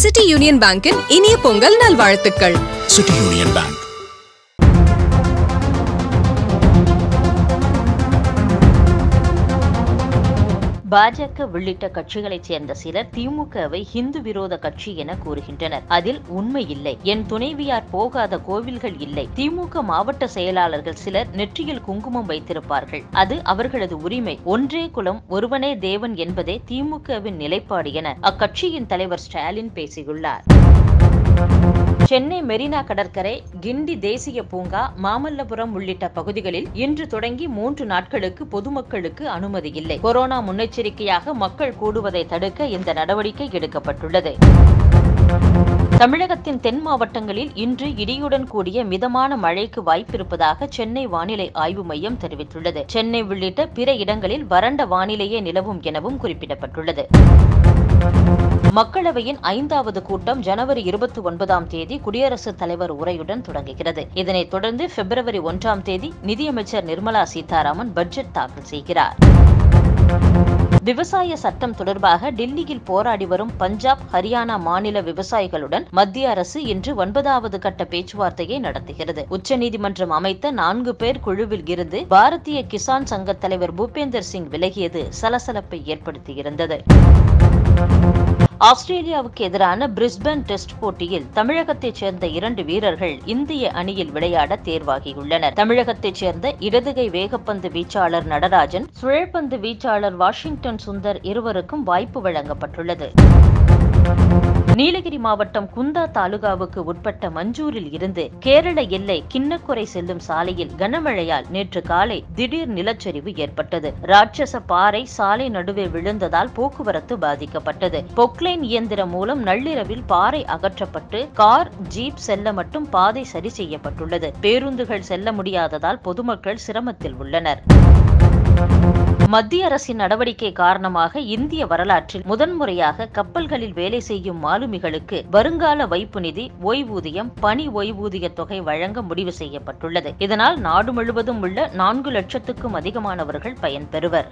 City Union Bank in இனிய பொங்கல் நல்வாழ்த்துக்கள். City Union Bank. பாஜக் உள்ளிட்ட கட்சிகளைச் சேர்ந்த சிலர் தீமுகவை ஹிந்து விரோத கட்சி என கூறுகின்றனர். அதில் உண்மை இல்லை. என் துணைவியார் போகாத கோவில்கள் இல்லை. தீமுக மாவட்ட செயலாளர்கள் சிலர் நெற்றியில் குங்குமம் வைத்திருப்பார்கள். அது அவர்களது உரிமை. ஒன்றே குலம் ஒருவனே தேவன் என்பதே தீமுகவின் நிலைப்பாடு என அக்கட்சியின் தலைவர் ஸ்டாலின் பேசியுள்ளார். சென்னை மெரினா கடற்கரை, கிண்டி தேசிய பூங்கா, மாமல்லபுரம் உள்ளிட்ட பகுதிகளில் இன்று தொடங்கி 3 நாட்களுக்கு பொதுமக்களுக்கு அனுமதி இல்லை. கொரோனா முன்னெச்சரிக்கையாக மக்கள் கூடுவதை தடுக்க இந்த நடவடிக்கை எடுக்கப்பட்டுள்ளது. தமிழகத்தின் தென் மாவட்டங்களில் இன்று இடியுடன் கூடிய மிதமான மழைக்கு வாய்ப்பிருப்பதாக சென்னை வானிலை ஆய்வு மையம் தெரிவித்துள்ளது. சென்னை உள்ளிட்ட பிற இடங்களில் வறண்ட வானிலையே நிலவும் எனவும் குறிப்பிடப்பட்டுள்ளது. மக்களவையின் 5வது கூட்டம் ஜனவரி 29ஆம் தேதி குடியரசுத் தலைவர் உரையுடன் தொடங்குகிறது. இதனைத் தொடர்ந்து பிப்ரவரி 1ஆம் தேதி நிதியமைச்சர் நிர்மலா சீதாராமன் பட்ஜெட் தாக்கல் செய்கிறார். விவசாய சட்டம் தொடர்பாக டெல்லியில் போராடி வரும் பஞ்சாப், ஹரியானா மாநில விவசாயிகளுடன் மத்திய அரசு இன்று 9வது கட்ட பேச்சுவார்த்தையை நடத்துகிறது. உச்சநீதிமன்றம் அமைத்த 4 பேர் குழுவில் இருந்து பாரதிய கிசான் சங்க தலைவர் பூபேந்தர் சிங் விலகியது சலசலப்பை ஏற்படுத்தியிருந்தது. ஆஸ்திரேலியாவுக்கு எதிரான பிரிஸ்பேன் டெஸ்ட் போட்டியில் தமிழகத்தைச் சேர்ந்த 2 வீரர்கள் இந்திய அணியில் விளையாட தேர்வாகியுள்ளனர். தமிழகத்தைச் சேர்ந்த இடதுகை வேகப்பந்து வீச்சாளர் நடராஜன், சுழற்பந்து வீச்சாளர் வாஷிங்டன் சுந்தர் இருவருக்கும் வாய்ப்பு வழங்கப்பட்டுள்ளது. நீலகிரி மாவட்டம் குந்தா தாலுகாவுக்கு உட்பட்ட மஞ்சூரில் இருந்து கேரள எல்லை கிண்ணக்குறை செல்லும் சாலையில் கனமழையால் நேற்று காலை திடீர் நிலச்சரிவு ஏற்பட்டது. ராட்சச பாறை சாலை நடுவே விழுந்ததால் போக்குவரத்து பாதிக்கப்பட்டது. பொக்லைன் இயந்திரம் மூலம் நள்ளிரவில் பாறை அகற்றப்பட்டு கார், ஜீப் செல்ல மட்டும் பாதை சரி செய்யப்பட்டுள்ளது. பேருந்துகள் செல்ல முடியாததால் பொதுமக்கள் சிரமத்தில் உள்ளனர். மத்திய அரசின் நடவடிக்கை காரணமாக இந்திய வரலாற்றில் முதன்முறையாக கப்பல்களில் வேலை செய்யும் மாலுமிகளுக்கு வருங்கால வைப்பு நிதி, ஓய்வூதியம், பணி ஓய்வூதிய தொகை வழங்க முடிவு செய்யப்பட்டுள்ளது. இதனால் நாடு முழுவதும் உள்ள 4 லட்சத்துக்கும் அதிகமானவர்கள் பயன்பெறுவர்.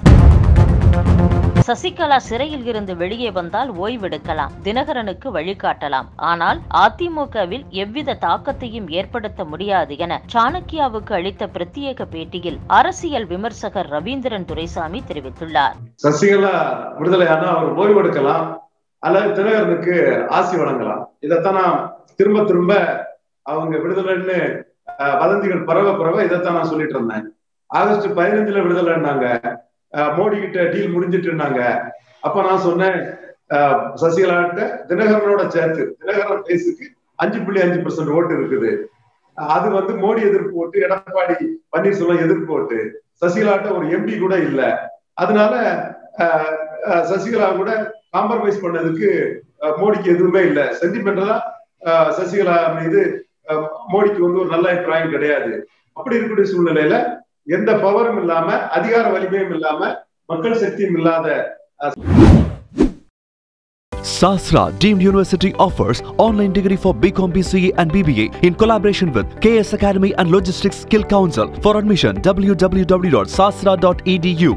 சசிகலா சிறையில் இருந்து வெளியே வந்தால் ஓய்வெடுக்கலாம், தினகரனுக்கு வழிகாட்டலாம், ஆனால் அதிமுகவில் எவ்வித தாக்கத்தையும் ஏற்படுத்த முடியாது என சாணக்கியாவுக்கு அளித்த பிரத்யேக பேட்டியில் அரசியல் விமர்சகர் ரவீந்திரன் துரைசாமி தெரிவித்துள்ளார். சசிகலா விடுதலையான அவர் ஓய்வெடுக்கலாம் அல்லது தினகரனுக்கு ஆசி வழங்கலாம். இதைத்தான் திரும்ப திரும்ப அவங்க விடுதலைன்னு வதந்திகள் பரவ இதைத்தான் நான் சொல்லிட்டு இருந்தேன். ஆகஸ்ட் 15ல விடுதலைன்னாங்க, மோடி கிட்ட டீல் முடிஞ்சிட்டு இருந்தாங்க. அப்ப நான் சொன்னேன் சசிகலா கிட்ட தினகரனோட சேர்த்து தினகரன் பேசுக்கு 5.5% ஓட்டு இருக்குது. அது வந்து மோடி எதிர்ப்பு ஓட்டு, எடப்பாடி பன்னீர்செல்வம் எதிர்ப்பு ஓட்டு. சசிகலா கிட்ட ஒரு எம்பி கூட இல்ல. அதனால சசிகலா கூட காம்ப்ரமைஸ் பண்ணதுக்கு மோடிக்கு எதுவுமே இல்லை. சென்டிமெண்டலா சசிகலா மீது மோடிக்கு வந்து ஒரு நல்ல அபிப்பிராயம் கிடையாது. அப்படி இருக்கக்கூடிய சூழ்நிலையில எந்த பவரும் இல்லாம, அதிகார வலிமையும் இல்லாம, மக்கள் சக்தியும் இல்லாத SASRA Deemed University offers online degree for BCom, BCA and BBA in collaboration with KS Academy and Logistics Skill Council. For admission, www.sasra.edu.